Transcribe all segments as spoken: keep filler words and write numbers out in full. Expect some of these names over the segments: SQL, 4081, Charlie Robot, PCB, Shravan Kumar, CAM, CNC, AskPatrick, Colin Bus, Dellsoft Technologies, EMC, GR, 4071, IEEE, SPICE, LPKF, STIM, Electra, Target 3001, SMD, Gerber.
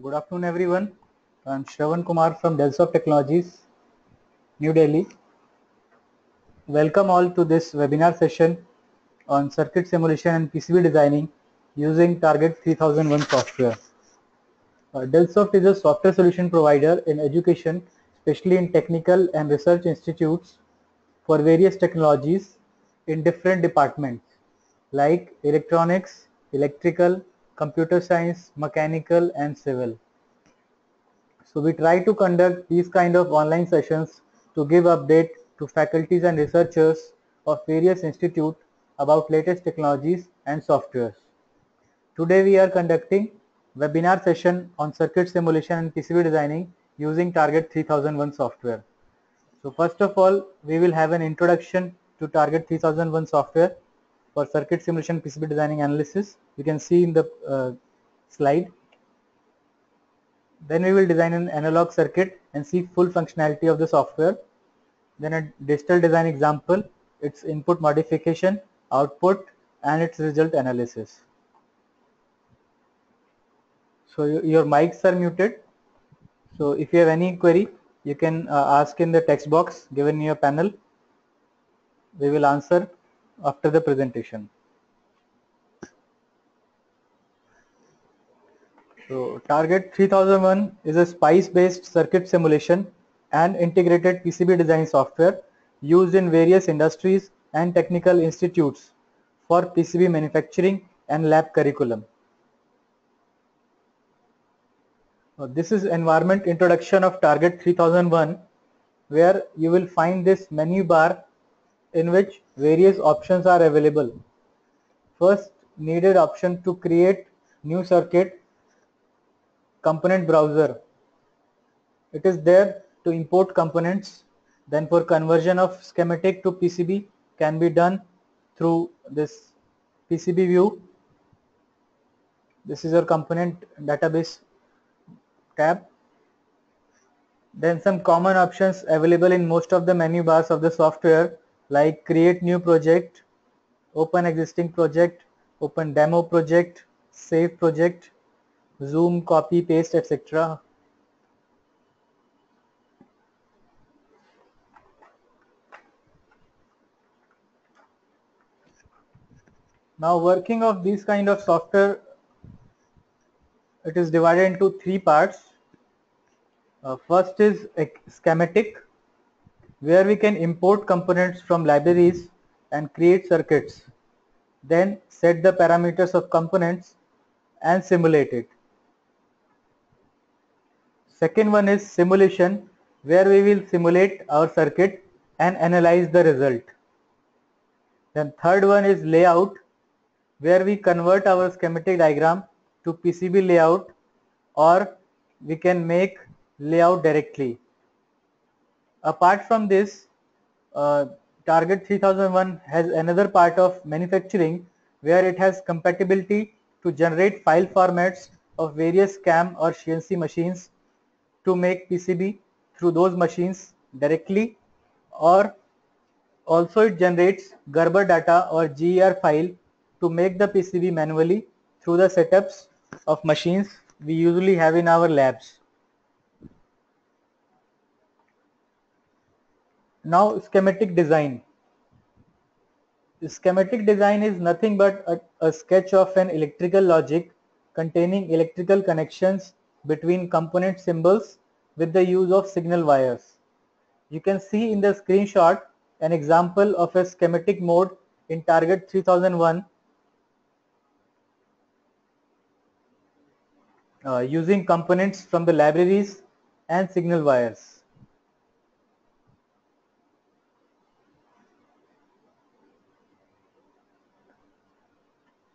Good afternoon everyone. I am Shravan Kumar from Dellsoft Technologies, New Delhi. Welcome all to this webinar session on circuit simulation and P C B designing using Target three thousand one software. Uh, Dellsoft is a software solution provider in education, especially in technical and research institutes for various technologies in different departments like electronics, electrical, computer science, mechanical and civil. So we try to conduct these kind of online sessions to give update to faculties and researchers of various institutes about latest technologies and softwares. Today we are conducting webinar session on circuit simulation and P C B designing using Target three thousand one software. So first of all, we will have an introduction to Target three thousand one software for circuit simulation P C B designing analysis. You can see in the uh, slide. Then we will design an analog circuit and see full functionality of the software. Then a digital design example, its input modification, output and its result analysis. So you, your mics are muted. So if you have any query, you can uh, ask in the text box given in your panel. We will answer after the presentation. So Target three thousand one is a SPICE based circuit simulation and integrated P C B design software used in various industries and technical institutes for P C B manufacturing and lab curriculum. So this is environment introduction of Target three thousand one, where you will find this menu bar in which various options are available. First needed option to create new circuit, component browser. It is there to import components. Then for conversion of schematic to P C B can be done through this P C B view. This is your component database tab. Then some common options available in most of the menu bars of the software, like create new project, open existing project, open demo project, save project, zoom, copy, paste, et cetera. Now working of these kind of software, it is divided into three parts. Uh, first is a schematic, where we can import components from libraries and create circuits, then set the parameters of components and simulate it. Second one is simulation, where we will simulate our circuit and analyze the result. Then third one is layout, where we convert our schematic diagram to P C B layout, or we can make layout directly. Apart from this, uh, Target three thousand one has another part of manufacturing, where it has compatibility to generate file formats of various CAM or C N C machines to make P C B through those machines directly, or also it generates Gerber data or G R file to make the P C B manually through the setups of machines we usually have in our labs. Now schematic design. Schematic design is nothing but a, a sketch of an electrical logic containing electrical connections between component symbols with the use of signal wires. You can see in the screenshot an example of a schematic mode in Target three thousand one uh, using components from the libraries and signal wires.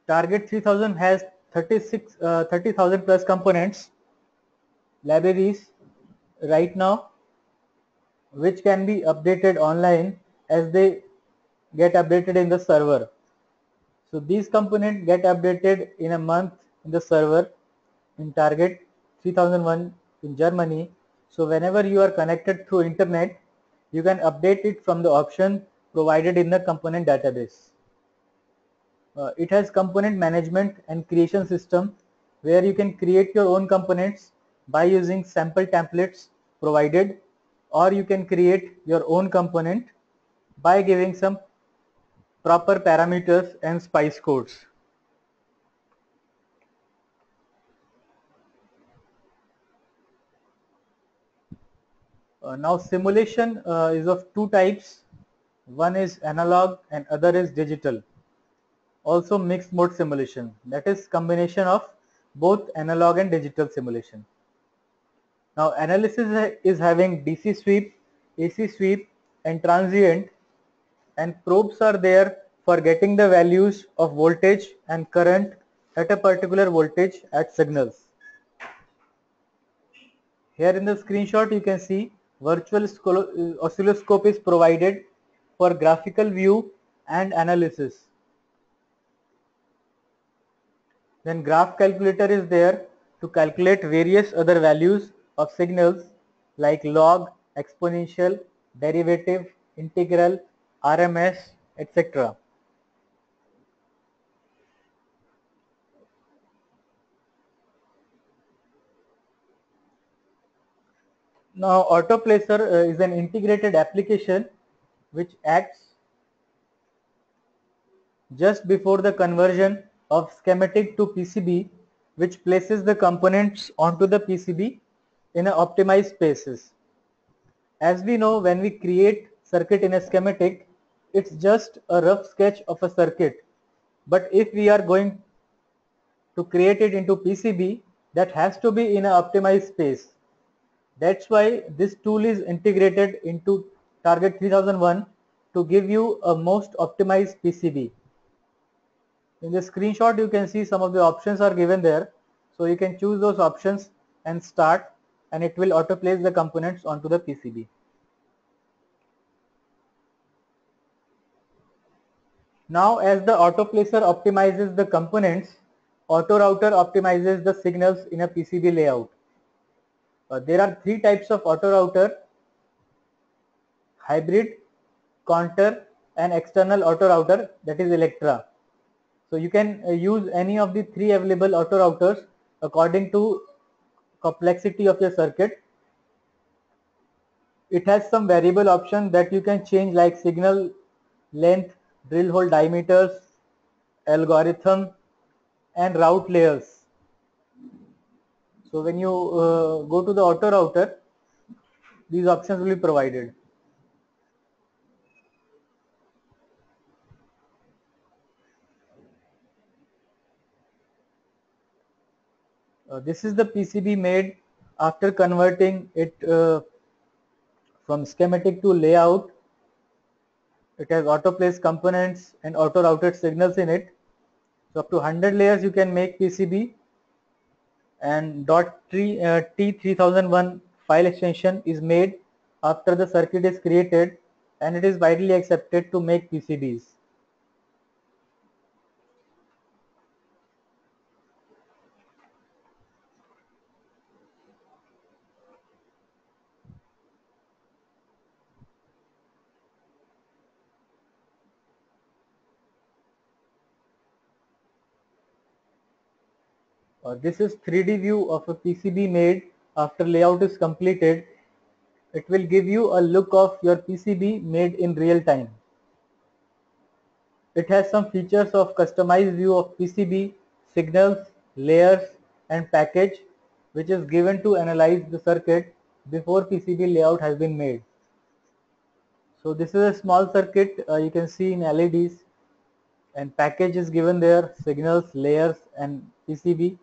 Target three thousand has thirty-six, uh, thirty thousand plus components, libraries right now, which can be updated online as they get updated in the server. So these components get updated in a month in the server in Target three thousand one in Germany. So whenever you are connected through internet, you can update it from the option provided in the component database. Uh, it has component management and creation system where you can create your own components by using sample templates provided, or you can create your own component by giving some proper parameters and SPICE codes. Uh, now simulation uh, is of two types. One is analog and other is digital. Also mixed mode simulation, that is combination of both analog and digital simulation. Now analysis is having D C sweep, A C sweep and transient, and probes are there for getting the values of voltage and current at a particular voltage at signals. Here in the screenshot you can see virtual oscilloscope is provided for graphical view and analysis. Then graph calculator is there to calculate various other values of signals like log, exponential, derivative, integral, R M S, et cetera. Now autoplacer is an integrated application which acts just before the conversion of schematic to P C B, which places the components onto the P C B in an optimized basis. As we know, when we create circuit in a schematic, it's just a rough sketch of a circuit, but if we are going to create it into P C B, that has to be in an optimized space. That's why this tool is integrated into Target three thousand one to give you a most optimized P C B. In the screenshot you can see some of the options are given there, so you can choose those options and start, and it will auto place the components onto the P C B. Now as the autoplacer optimizes the components, auto router optimizes the signals in a P C B layout. Uh, there are three types of auto router: hybrid, counter and external auto router, that is Electra. So you can uh, use any of the three available auto routers according to complexity of your circuit. It has some variable option that you can change, like signal length, drill hole diameters, algorithm and route layers. So when you uh, go to the auto router, these options will be provided. Uh, this is the P C B made after converting it uh, from schematic to layout. It has auto placed components and auto routed signals in it. So up to one hundred layers you can make P C B, and dot T three thousand one file extension is made after the circuit is created, and it is widely accepted to make P C Bs. Uh, this is three D view of a P C B made after layout is completed. It will give you a look of your P C B made in real time. It has some features of customized view of P C B, signals, layers and package, which is given to analyze the circuit before P C B layout has been made. So this is a small circuit, uh, you can see in L E Ds, and package is given there, signals, layers and P C B.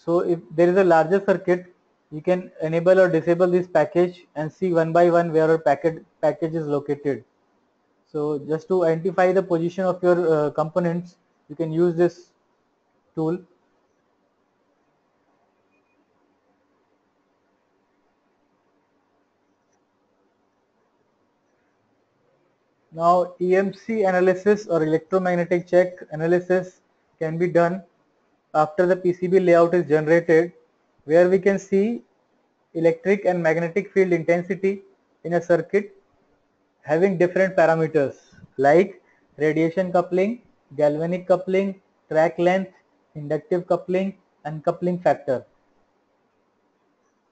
So if there is a larger circuit, you can enable or disable this package and see one by one where your packet, package is located. So just to identify the position of your uh, components, you can use this tool. Now E M C analysis or electromagnetic check analysis can be done after the P C B layout is generated, where we can see electric and magnetic field intensity in a circuit having different parameters like radiation coupling, galvanic coupling, track length, inductive coupling and coupling factor.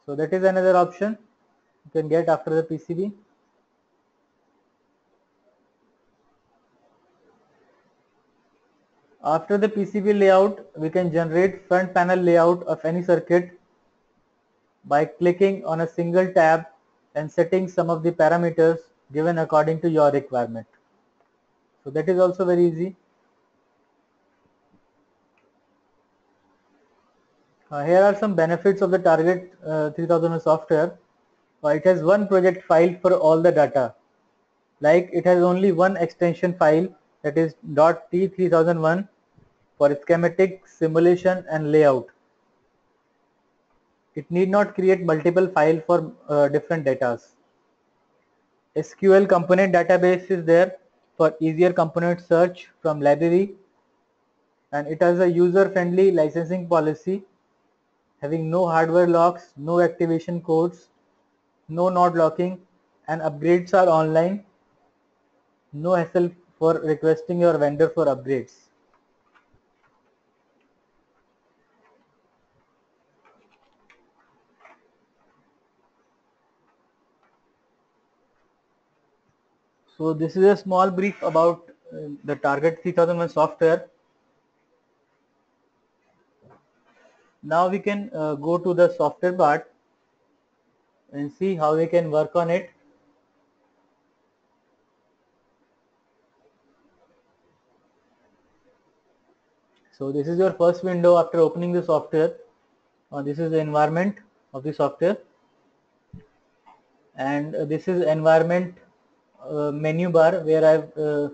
So that is another option you can get after the P C B. After the P C B layout, we can generate front panel layout of any circuit by clicking on a single tab and setting some of the parameters given according to your requirement. So that is also very easy. Uh, here are some benefits of the Target uh, three thousand software. Uh, it has one project file for all the data. Like it has only one extension file, that is dot T three thousand one for schematic, simulation and layout. It need not create multiple files for uh, different data. S Q L component database is there for easier component search from library, and it has a user-friendly licensing policy, having no hardware locks, no activation codes, no node locking, and upgrades are online. No hassle for requesting your vendor for upgrades. So this is a small brief about uh, the Target three thousand one software. Now we can uh, go to the software part and see how we can work on it. So this is your first window after opening the software. Uh, this is the environment of the software, and uh, this is environment Uh, menu bar where I've uh,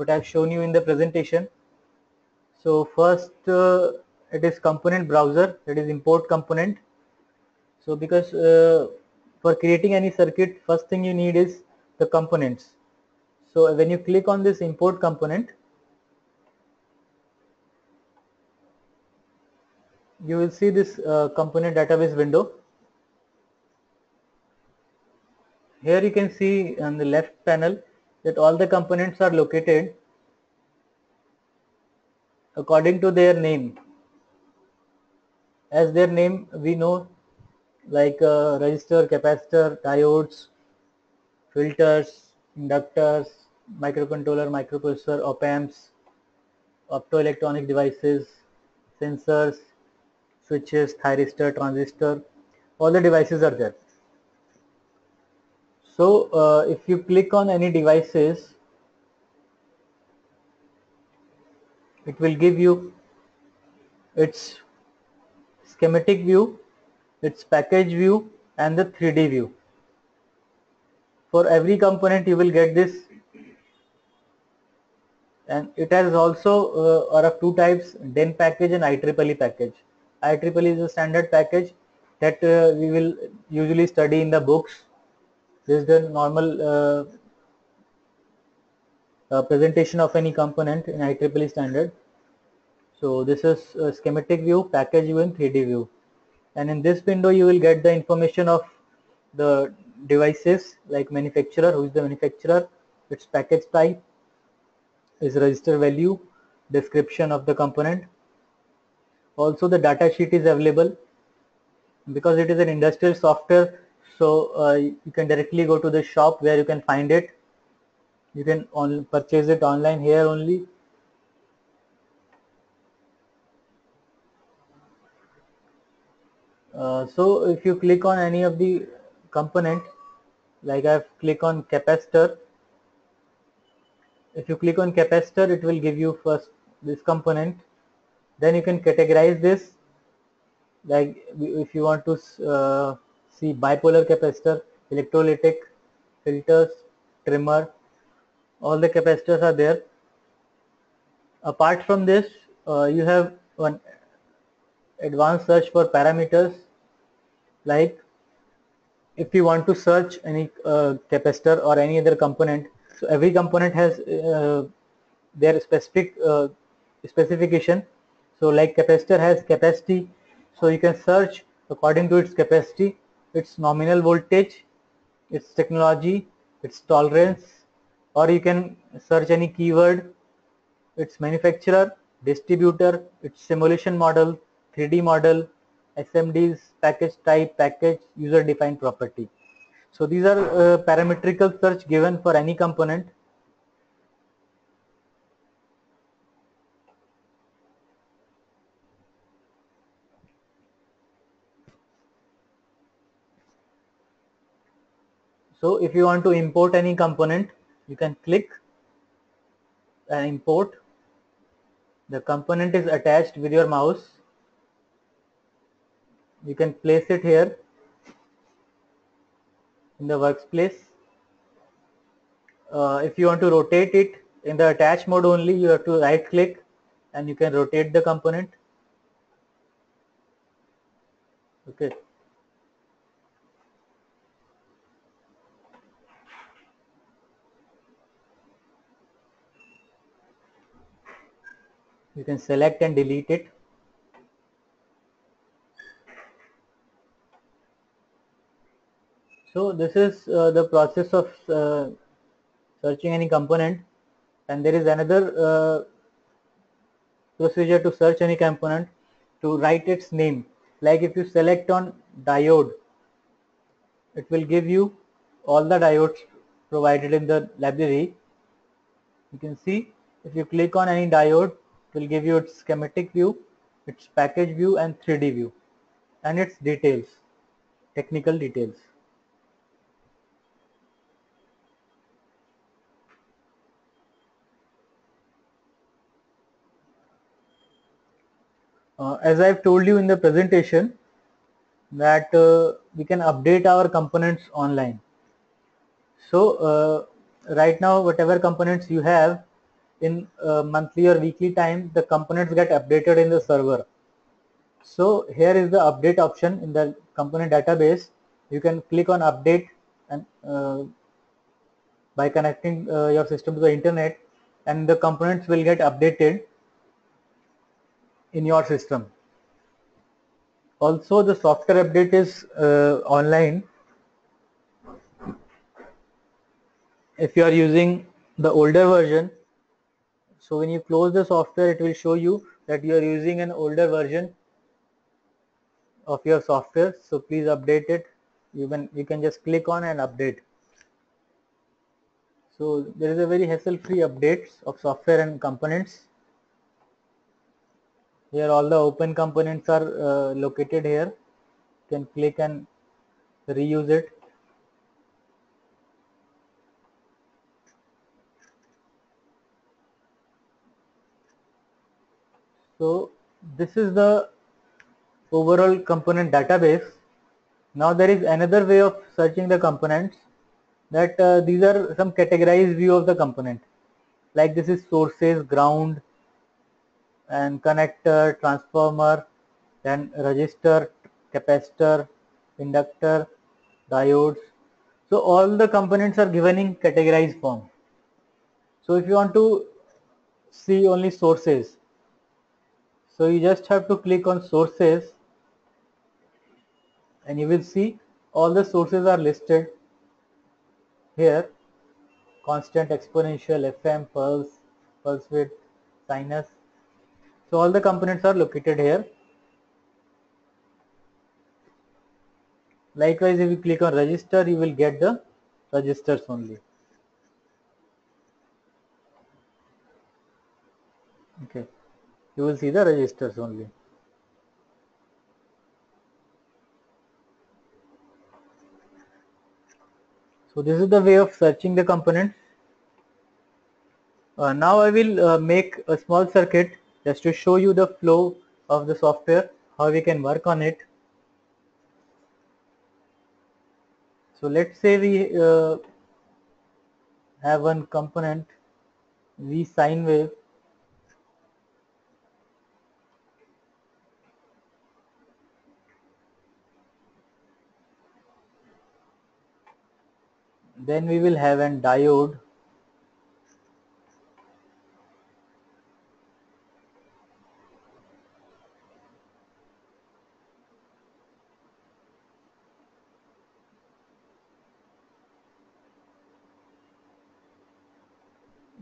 what I've shown you in the presentation. So first uh, it is component browser, that is import component. So because uh, for creating any circuit, first thing you need is the components. So when you click on this import component, you will see this uh, component database window. Here you can see on the left panel that all the components are located according to their name. As their name we know, like uh, resistor, capacitor, diodes, filters, inductors, microcontroller, microprocessor, op-amps, optoelectronic devices, sensors, switches, thyristor, transistor, all the devices are there. So uh, if you click on any devices, it will give you its schematic view, its package view and the three D view. For every component you will get this, and it has also uh, are of two types, D E N package and I triple E package. I triple E is a standard package that uh, we will usually study in the books. This is the normal uh, uh, presentation of any component in I triple E standard. So this is uh, schematic view, package view and three D view. And in this window you will get the information of the devices, like manufacturer, who is the manufacturer, its package type, its register value, description of the component. Also the data sheet is available. Because it is an industrial software, so uh, you can directly go to the shop where you can find it. You can on purchase it online here only. Uh, so if you click on any of the component, like I've clicked on capacitor. If you click on capacitor, it will give you first this component. Then you can categorize this, like if you want to uh, see bipolar capacitor, electrolytic, filters, trimmer, all the capacitors are there. Apart from this, uh, you have one advanced search for parameters, like if you want to search any uh, capacitor or any other component. So every component has uh, their specific uh, specification. So like capacitor has capacity, so you can search according to its capacity, its nominal voltage, its technology, its tolerance, or you can search any keyword, its manufacturer, distributor, its simulation model, three D model, S M Ds, package type, package, user defined property. So these are uh, parametrical search given for any component. So if you want to import any component, you can click and import. The component is attached with your mouse. You can place it here in the workspace. Uh, if you want to rotate it in the attach mode only, you have to right click and you can rotate the component. Okay. You can select and delete it. So this is uh, the process of uh, searching any component, and there is another uh, procedure to search any component, to write its name. Like if you select on diode, it will give you all the diodes provided in the library. You can see if you click on any diode, will give you its schematic view, its package view and three D view, and its details, technical details. Uh, as I have told you in the presentation that uh, we can update our components online. So uh, right now whatever components you have, in uh, monthly or weekly time, the components get updated in the server. So here is the update option in the component database. You can click on update and uh, by connecting uh, your system to the internet, and the components will get updated in your system. Also the software update is uh, online. If you are using the older version, so when you close the software, it will show you that you are using an older version of your software. So please update it. You can, you can just click on and update. So there is a very hassle-free updates of software and components. Here all the open components are uh, located here. You can click and reuse it. So this is the overall component database. Now there is another way of searching the components, that uh, these are some categorized view of the component. Like this is sources, ground and connector, transformer, then resistor, capacitor, inductor, diodes. So all the components are given in categorized form. So if you want to see only sources, so you just have to click on sources and you will see all the sources are listed here: constant, exponential, F M, pulse, pulse width, sinus. So all the components are located here. Likewise, if you click on register, you will get the registers only. Okay. You will see the registers only. So this is the way of searching the components. Uh, now I will uh, make a small circuit just to show you the flow of the software, how we can work on it. So let's say we uh, have one component, V sine wave. Then we will have an diode,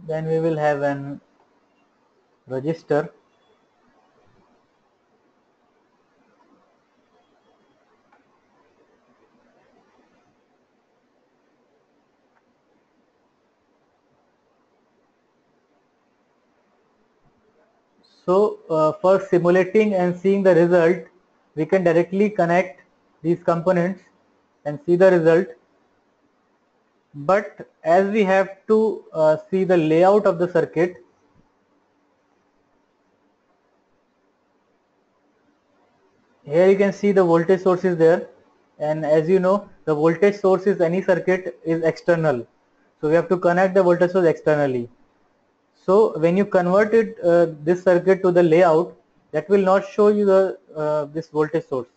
then we will have an resistor, So uh, for simulating and seeing the result, we can directly connect these components and see the result. But as we have to uh, see the layout of the circuit, here you can see the voltage source is there, and as you know, the voltage source is any circuit is external, so we have to connect the voltage source externally. So when you convert it uh, this circuit to the layout, that will not show you the uh, this voltage source.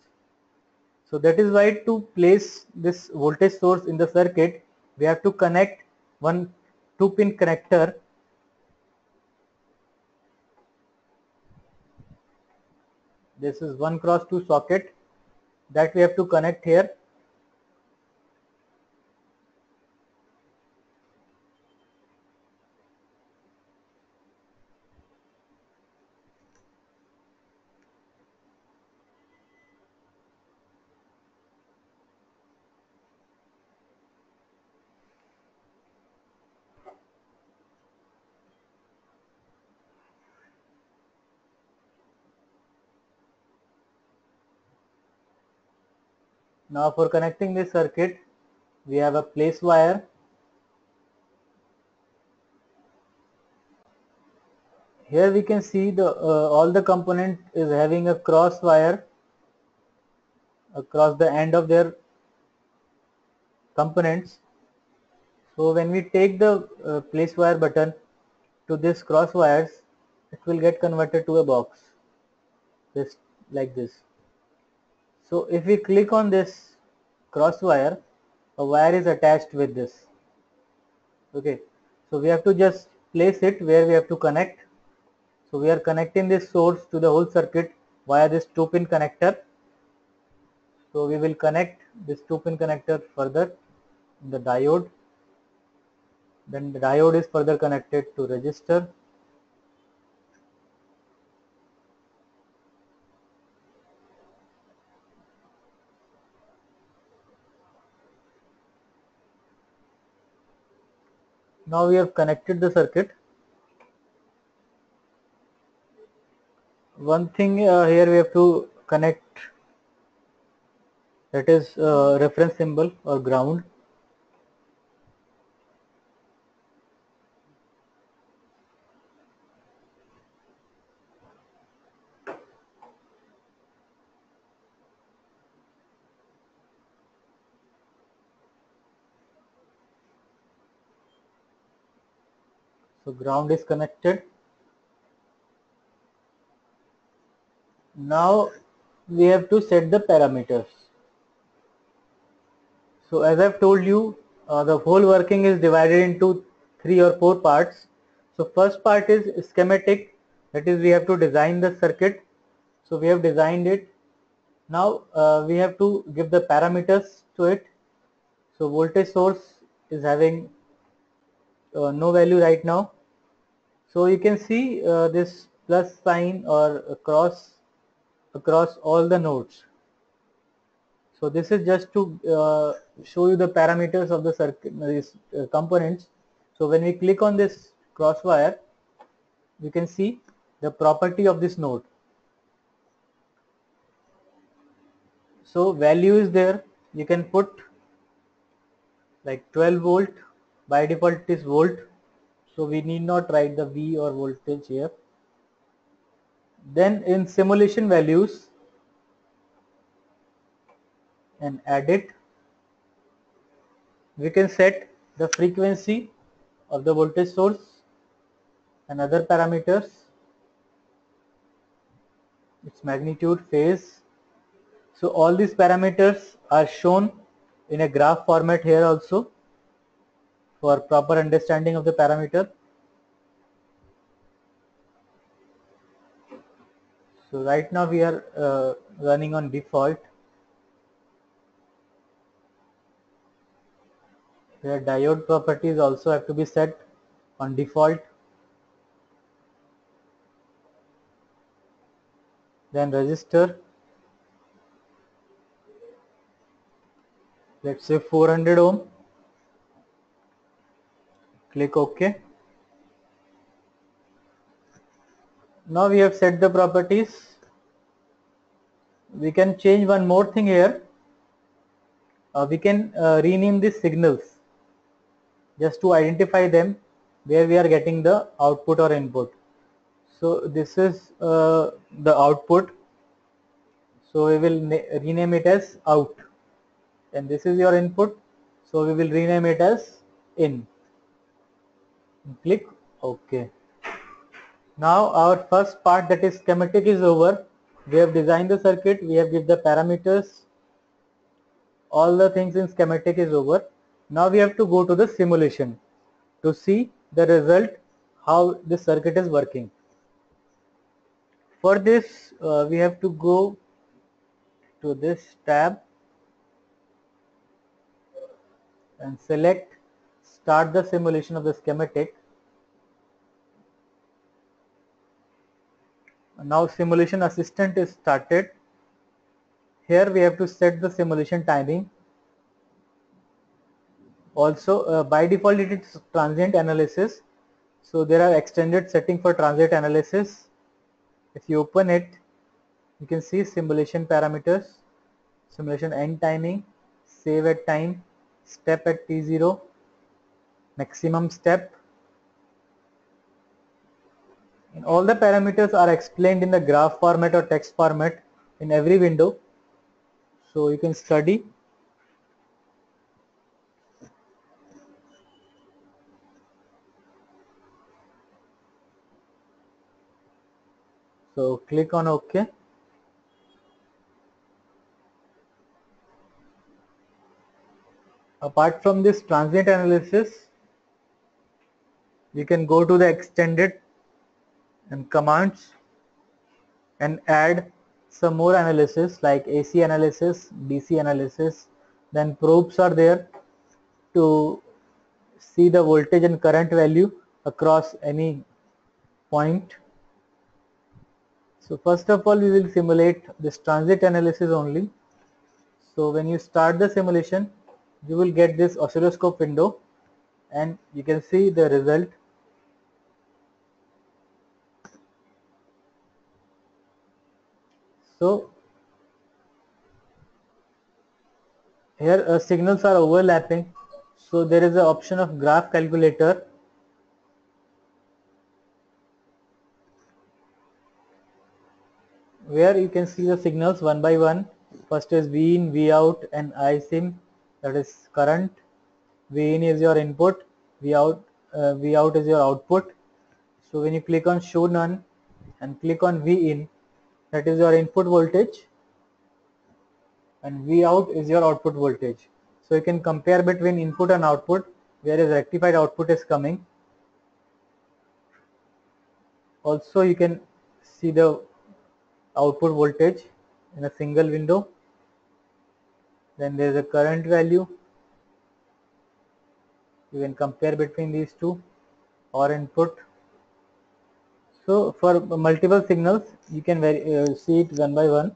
So that is why to place this voltage source in the circuit, we have to connect one two pin connector . This is one cross two socket that we have to connect here. Now for connecting this circuit, we have a place wire. Here we can see the uh, all the component is having a cross wire across the end of their components. So when we take the uh, place wire button to this cross wires, it will get converted to a box just like this. So if we click on this cross wire, a wire is attached with this. Okay, so we have to just place it where we have to connect. So we are connecting this source to the whole circuit via this two pin connector. So we will connect this two pin connector further in the diode. Then the diode is further connected to resistor. Now we have connected the circuit. One thing uh, here we have to connect, that is uh, reference symbol or ground. So ground is connected. Now we have to set the parameters. So as I have told you, uh, the whole working is divided into three or four parts. So first part is schematic, that is we have to design the circuit. So we have designed it. Now uh, we have to give the parameters to it. So voltage source is having uh, no value right now. So you can see uh, this plus sign or across across all the nodes. So this is just to uh, show you the parameters of the circuit, these uh, components. So when we click on this cross wire, you can see the property of this node. So value is there. You can put like twelve volt. By default it is volt. So we need not write the V or voltage here. Then in simulation values and add it, we can set the frequency of the voltage source and other parameters, its magnitude, phase. So all these parameters are shown in a graph format here also for proper understanding of the parameter. So right now we are uh, running on default. Here diode properties also have to be set on default. Then resistor. Let's say four hundred ohm. Click OK. Now we have set the properties. We can change one more thing here. Uh, we can uh, rename these signals just to identify them where we are getting the output or input. So this is uh, the output. So we will rename it as out, and this is your input. So we will rename it as in. Click OK. Now our first part, that is schematic, is over. We have designed the circuit, we have given the parameters, all the things in schematic is over. Now we have to go to the simulation to see the result, how the circuit is working. For this uh, we have to go to this tab and select start the simulation of the schematic. Now simulation assistant is started. Here we have to set the simulation timing. Also uh, by default it is transient analysis, so there are extended setting for transient analysis. If you open it, you can see simulation parameters, simulation end timing, save at time, step at T zero, maximum step. And all the parameters are explained in the graph format or text format in every window, so you can study. So click on OK. Apart from this transient analysis, you can go to the extended and commands and add some more analysis like A C analysis, D C analysis. Then probes are there to see the voltage and current value across any point. So first of all we will simulate this transient analysis only. So when you start the simulation, you will get this oscilloscope window and you can see the result. So here uh, signals are overlapping, so there is an option of graph calculator. Where you can see the signals one by one. First is V in, V out and I SIM, that is current. V in is your input, V out, uh, V out is your output. So when you click on show none and click on V in, that is your input voltage, and V out is your output voltage. So you can compare between input and output, where is rectified output is coming. Also you can see the output voltage in a single window. Then there is a current value. You can compare between these two or input. So for multiple signals you can uh, see it one by one.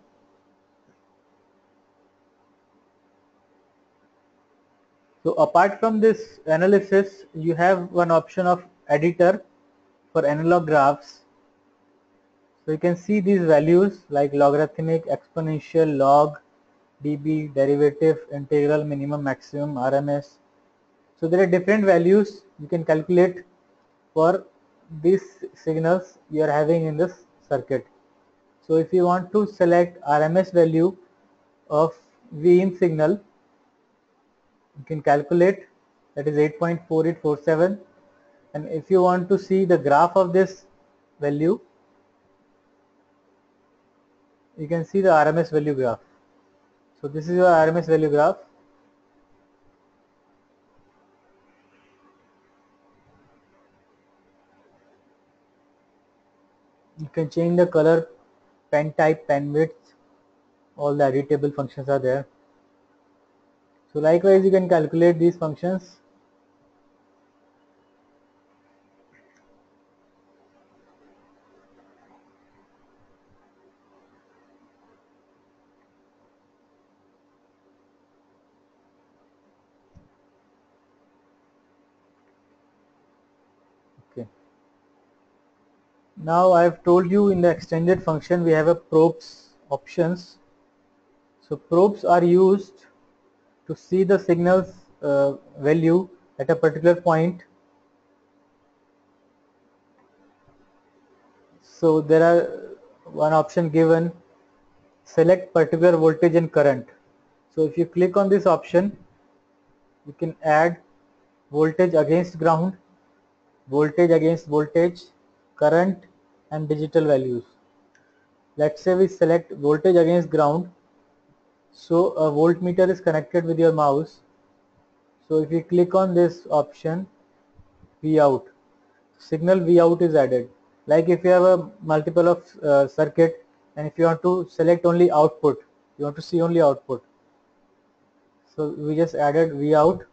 So apart from this analysis, you have one option of editor for analog graphs. So you can see these values like logarithmic, exponential, log, dB, derivative, integral, minimum, maximum, R M S. So there are different values you can calculate for these signals you are having in this circuit. So if you want to select R M S value of V in signal, you can calculate, that is eight point four eight four seven, and if you want to see the graph of this value, you can see the R M S value graph. So this is your R M S value graph. You can change the color, pen type, pen width, all the editable functions are there. So likewise you can calculate these functions. Now I have told you in the extended function we have a probes options. So probes are used to see the signal's uh, value at a particular point. So there are one option given, select particular voltage and current. So if you click on this option, you can add voltage against ground, voltage against voltage, current and digital values. Let's say we select voltage against ground. So a voltmeter is connected with your mouse. So if you click on this option, Vout, signal Vout is added. Like if you have a multiple of uh, circuit and if you want to select only output, you want to see only output. So we just added Vout.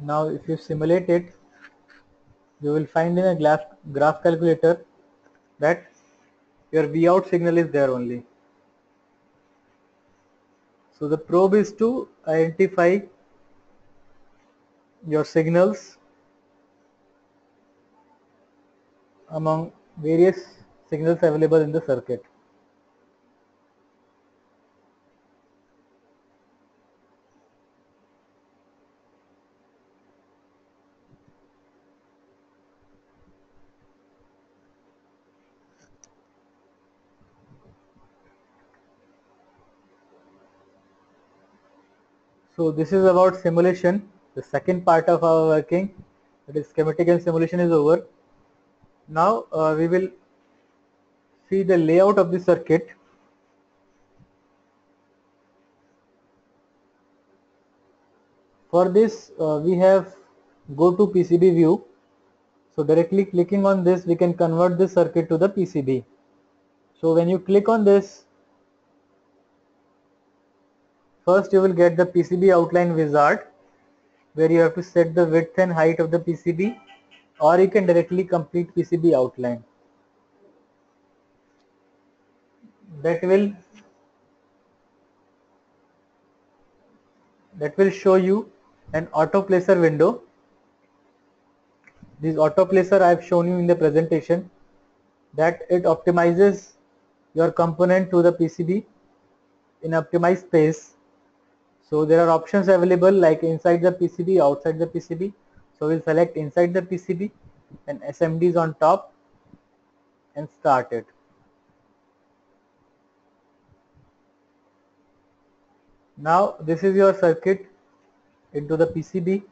Now if you simulate it, you will find in a graph, graph calculator that your Vout signal is there only. So the probe is to identify your signals among various signals available in the circuit. So this is about simulation. The second part of our working, that is schematic and simulation, is over. Now uh, we will see the layout of the circuit. For this uh, we have go to P C B view. So directly clicking on this we can convert this circuit to the P C B. So when you click on this, first you will get the P C B outline wizard where you have to set the width and height of the P C B, or you can directly complete P C B outline. That will, that will show you an auto placer window. This auto placer I have shown you in the presentation, that it optimizes your component to the P C B in optimized space. So there are options available like inside the P C B, outside the P C B. So we'll select inside the P C B and S M D is on top and start it. Now this is your circuit into the P C B.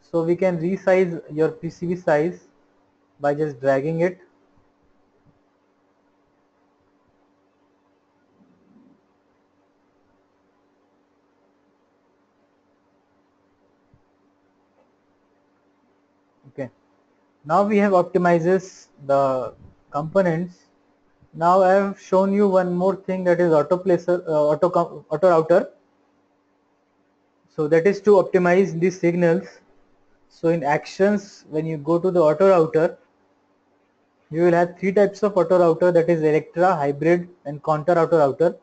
So we can resize your P C B size by just dragging it. Now we have optimizes the components. Now I have shown you one more thing, that is auto placer, uh, auto com auto router. So that is to optimize these signals. So in actions, when you go to the auto router, you will have three types of auto router, that is Electra, hybrid and counter auto router.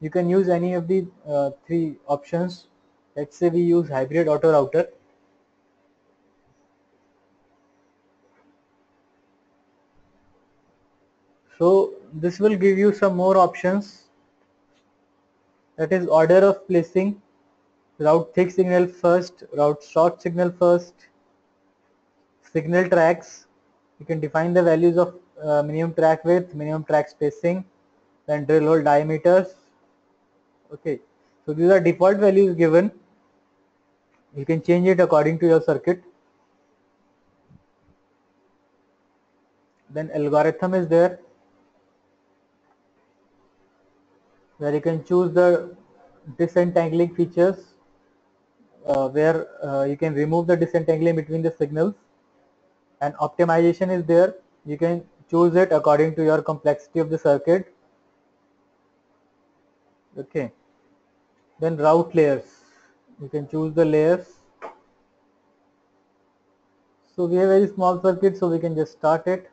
You can use any of the uh, three options. Let's say we use hybrid auto router. So this will give you some more options, that is order of placing, route thick signal first, route short signal first, signal tracks. You can define the values of uh, minimum track width, minimum track spacing, then drill hole diameters. Okay, so these are default values given. You can change it according to your circuit. Then algorithm is there, where you can choose the disentangling features, uh, where uh, you can remove the disentangling between the signals, and optimization is there. You can choose it according to your complexity of the circuit. Okay. Then route layers, you can choose the layers. So we have a very small circuit, so we can just start it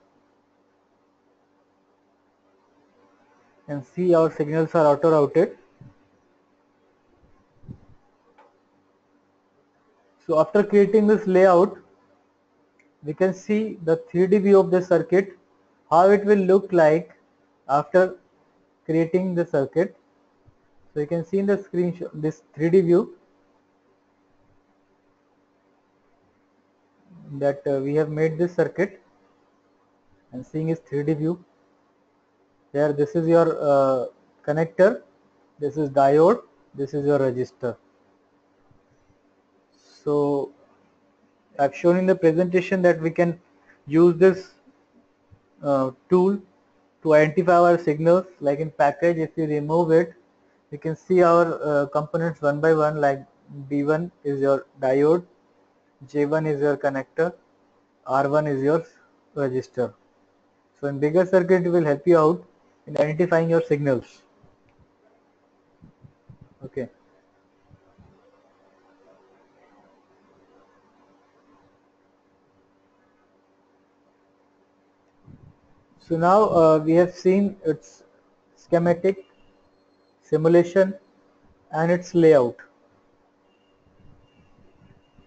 and see our signals are auto routed. So after creating this layout, we can see the three D view of the circuit, how it will look like after creating the circuit. So you can see in the screenshot this three D view that uh, we have made this circuit, and seeing is three D view. There, this is your uh, connector, this is diode, this is your resistor. So I have shown in the presentation that we can use this uh, tool to identify our signals. Like in package, if we remove it, we can see our uh, components one by one, like D one is your diode, J one is your connector, R one is your resistor. So in bigger circuit, it will help you out in identifying your signals. Okay. So now uh, we have seen its schematic, simulation, and its layout.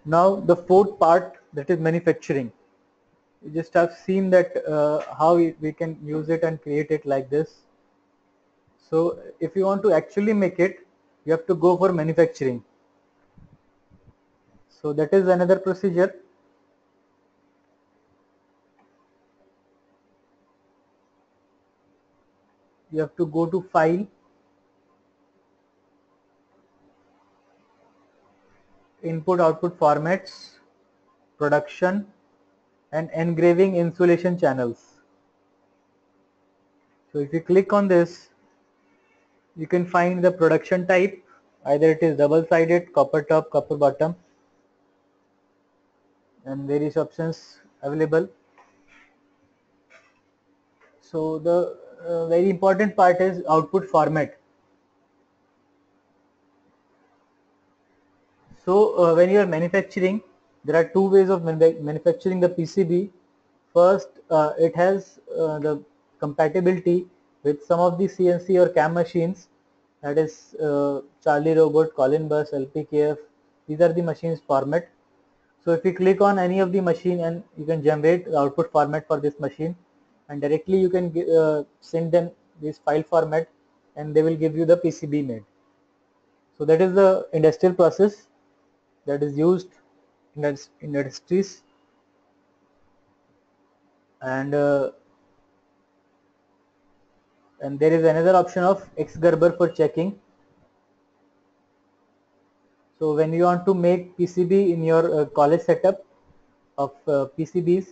Now the fourth part, that is manufacturing. You just have seen that uh, how we, we can use it and create it like this. So if you want to actually make it, you have to go for manufacturing. So that is another procedure. You have to go to File, Input Output Formats, Production, and Engraving Insulation Channels. So if you click on this, you can find the production type, either it is double-sided, copper top, copper bottom, and various options available. So the Uh, very important part is output format. So uh, when you are manufacturing, there are two ways of manu manufacturing the P C B. First, uh, it has uh, the compatibility with some of the C N C or C A M machines, that is uh, Charlie Robot, Colin Bus, L P K F, these are the machines format. So if you click on any of the machine, and you can generate the output format for this machine, and directly you can uh, send them this file format, and they will give you the P C B made. So that is the industrial process that is used in industries. And uh, and there is another option of Gerber for checking. So when you want to make P C B in your uh, college setup of uh, P C Bs,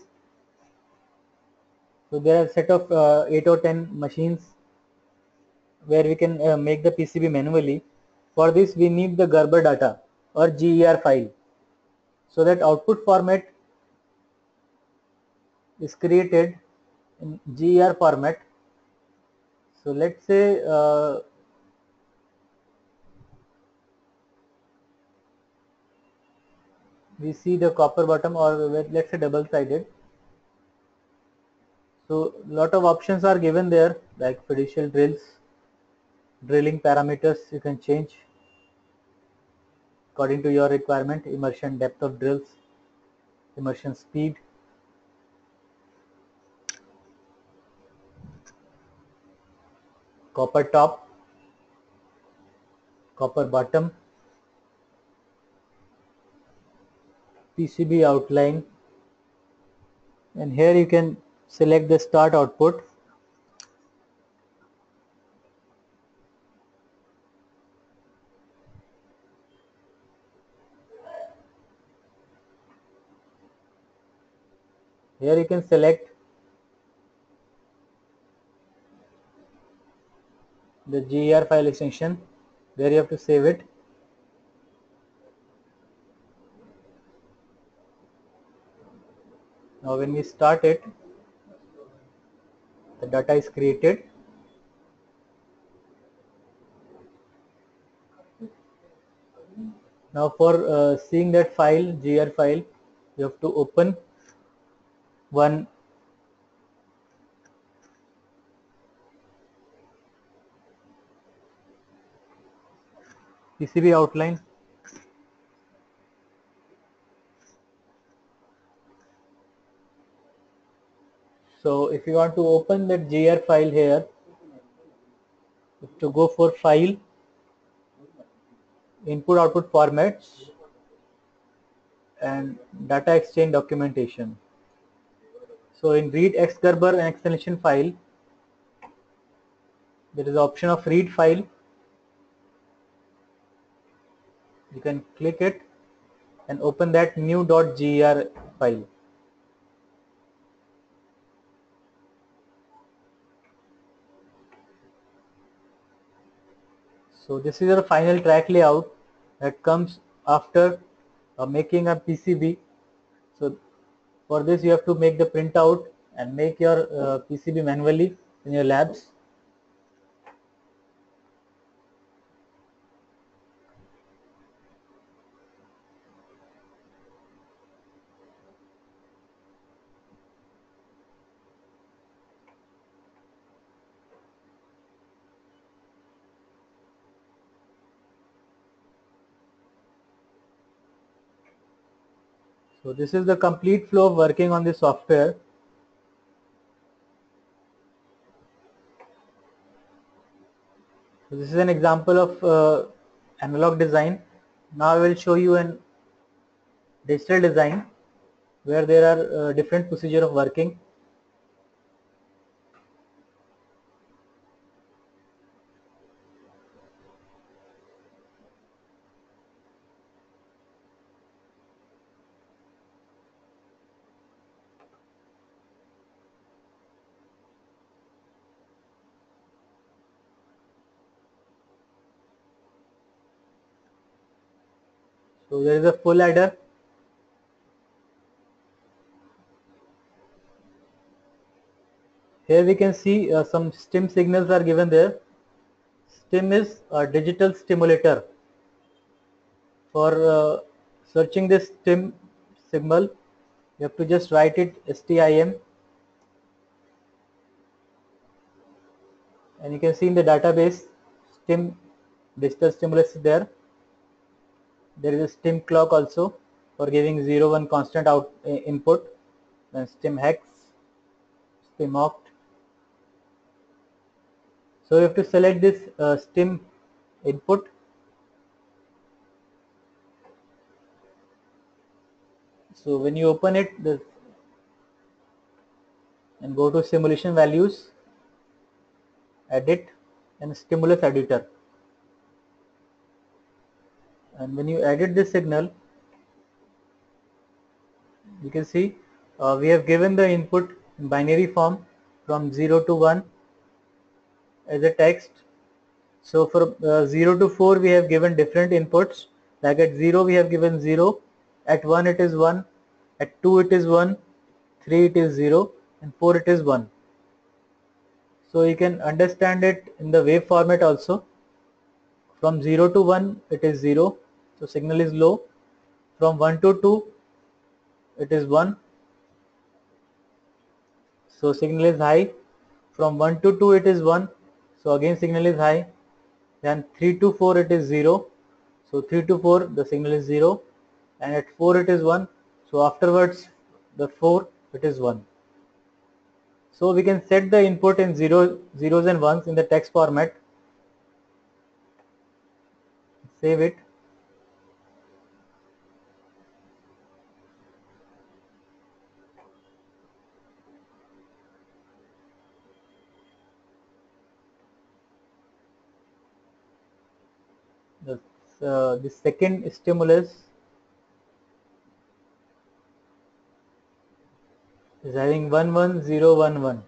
so there are a set of uh, eight or ten machines where we can uh, make the P C B manually. For this we need the Gerber data or G R file. So that output format is created in G R format. So let's say uh, we see the copper bottom, or let's say double sided. So lot of options are given there, like fiducial drills, drilling parameters you can change according to your requirement, immersion depth of drills, immersion speed. Copper top, copper bottom, P C B outline, and here you can select the start output. Here you can select the G R file extension, there you have to save it. Now when we start it, the data is created. Now for uh, seeing that file, G R file, you have to open one P C B outline. So if you want to open that G R file here, to go for file, input output formats, and data exchange documentation. So in read X Gerber and extension file, there is the option of read file. You can click it and open that new.gr file. So this is your final track layout that comes after uh, making a P C B. So for this you have to make the printout and make your uh, P C B manually in your labs. So this is the complete flow of working on the software. So this is an example of uh, analog design. Now I will show you an digital design where there are uh, different procedure of working. So there is a full adder. Here we can see uh, some STIM signals are given there. STIM is a digital stimulator. For uh, searching this STIM signal, you have to just write it STIM. And you can see in the database STIM digital stimulus is there. There is a STIM clock also for giving zero one constant out uh, input, then STIM hex, STIM oct. So you have to select this uh, STIM input . So when you open it this, and go to simulation values, edit, and stimulus editor. And when you edit this signal, you can see uh, we have given the input in binary form from zero to one as a text. So for uh, zero to four we have given different inputs, like at zero we have given zero, at one it is one, at two it is one, three it is zero, and four it is one. So you can understand it in the wave format also. From zero to one it is zero, so signal is low. From one to two it is one, so signal is high. From one to two it is one, so again signal is high. Then three to four it is zero, so three to four the signal is zero, and at four it is one, so afterwards the four it is one. So we can set the input in zeros and ones in the text format. Save it. The, uh, the second stimulus is having one one zero one one.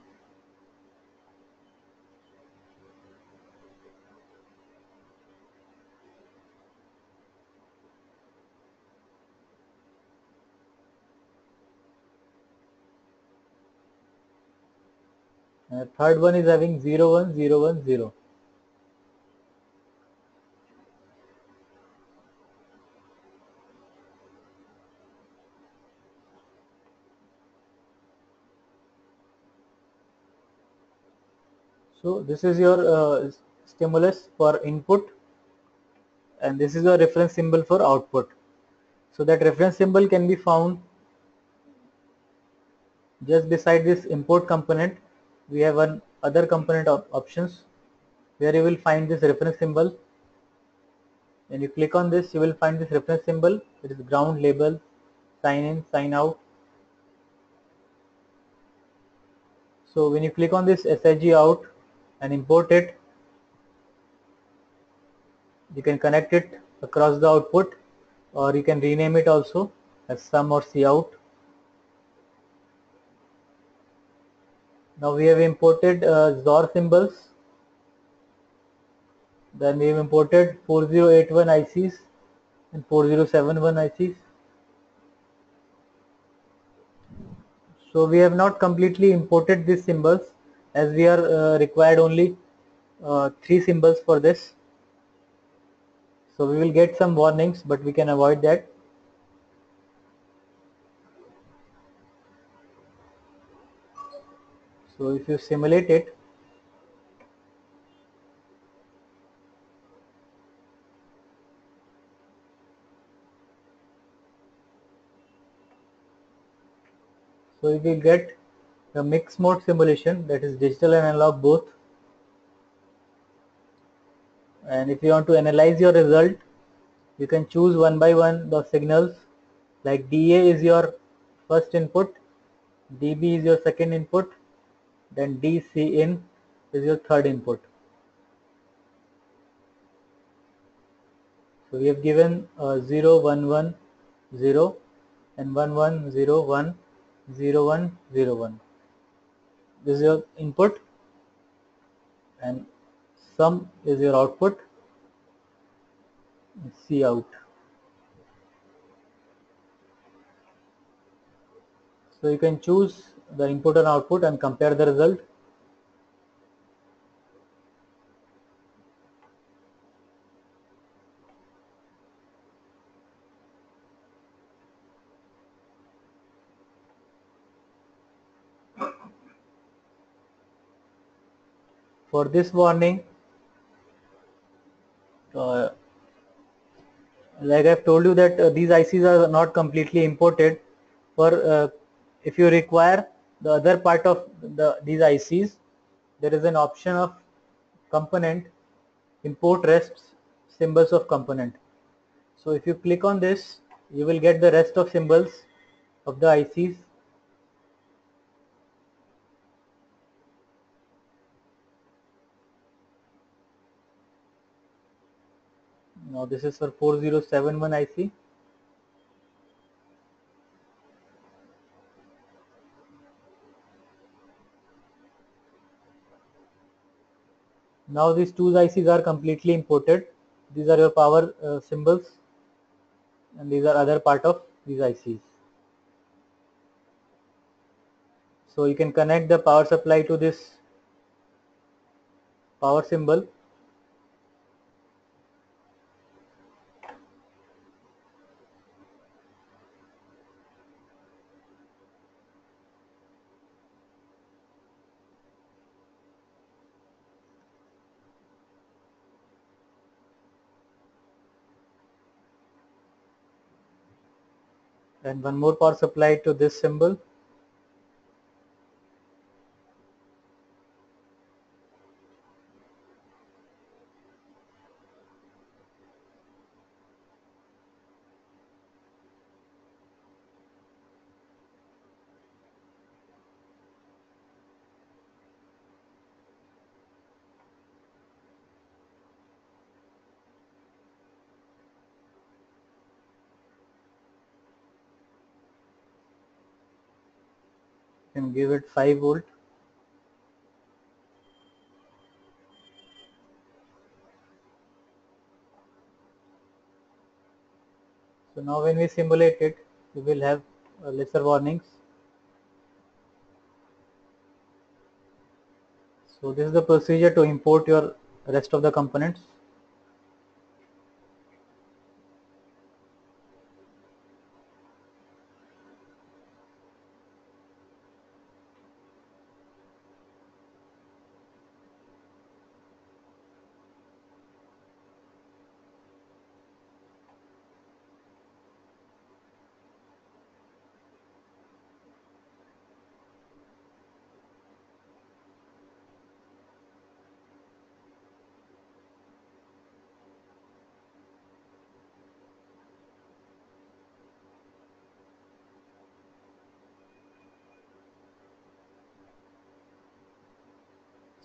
The third one is having zero one zero one zero. So this is your uh, stimulus for input, and this is your reference symbol for output. So that reference symbol can be found Just beside this import component, we have one other component of options where you will find this reference symbol. When you click on this, you will find this reference symbol. It is ground label, sign in, sign out. So when you click on this S I G out and import it, you can connect it across the output, or you can rename it also as sum or cout. Now we have imported uh, Z O R symbols. Then we have imported four zero eight one I Cs and four zero seven one I Cs. So we have not completely imported these symbols, as we are uh, required only uh, three symbols for this. So we will get some warnings, but we can avoid that. So if you simulate it, so you will get the mixed mode simulation, that is digital and analog both. And if you want to analyze your result, you can choose one by one the signals, like D A is your first input, D B is your second input, then D C in is your third input. So we have given uh, zero one one zero and one one zero one. zero one zero one. This is your input, and sum is your output, C out. So you can choose the input and output and compare the result. For this warning, uh, like I have told you that uh, these I Cs are not completely imported. For uh, if you require the other part of the these I Cs, there is an option of component, import rest symbols of component. So if you click on this, you will get the rest of symbols of the I Cs. Now this is for four zero seven one I C. Now these two I Cs are completely imported. These are your power uh, symbols, and these are other part of these I Cs. So you can connect the power supply to this power symbol. And one more power supply to this symbol. Can give it five volt. So now when we simulate it, we will have uh, lesser warnings. So this is the procedure to import your rest of the components.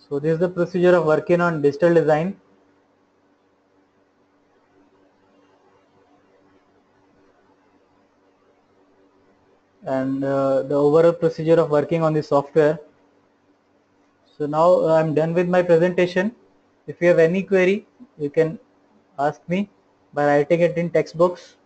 So this is the procedure of working on digital design. And uh, the overall procedure of working on the software. So now I am done with my presentation. If you have any query, you can ask me by writing it in text box.